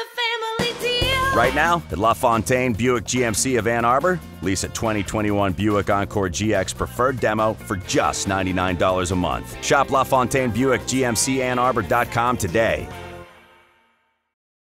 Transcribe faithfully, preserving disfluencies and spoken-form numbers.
the family deal. Right now at LaFontaine Buick G M C of Ann Arbor, lease a twenty twenty-one Buick Encore G X Preferred Demo for just ninety-nine dollars a month. Shop LaFontaine Buick G M C Ann Arbor dot com today.